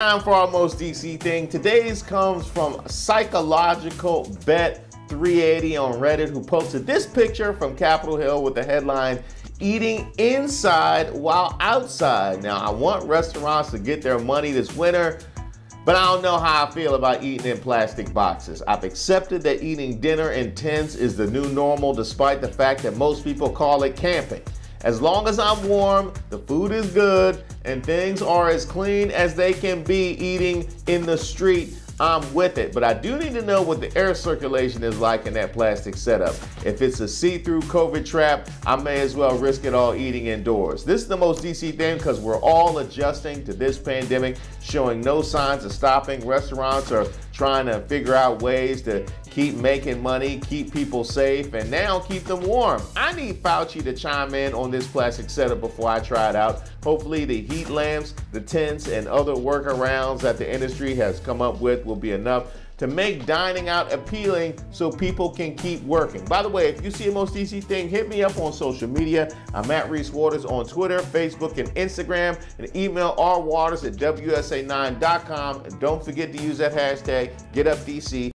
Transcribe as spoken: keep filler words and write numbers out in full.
Time for our most D C thing. Today's comes from Psychological Bet three eighty on Reddit, who posted this picture from Capitol Hill with the headline, "Eating Inside While Outside." Now, I want restaurants to get their money this winter, but I don't know how I feel about eating in plastic boxes. I've accepted that eating dinner in tents is the new normal, despite the fact that most people call it camping. As long as I'm warm, the food is good, and things are as clean as they can be eating in the street, I'm with it. But I do need to know what the air circulation is like in that plastic setup. If it's a see-through COVID trap, I may as well risk it all eating indoors. This is the most D C thing because we're all adjusting to this pandemic, showing no signs of stopping. Restaurants are trying to figure out ways to keep making money, keep people safe, and now keep them warm. I need Fauci to chime in on this plastic setup before I try it out. Hopefully the heat lamps, the tents, and other workarounds that the industry has come up with will be enough to make dining out appealing so people can keep working. By the way, if you see a most D C thing, hit me up on social media. I'm at Reese Waters on Twitter, Facebook, and Instagram, and email rwaters at W S A nine dot com. And don't forget to use that hashtag, Get Up D C.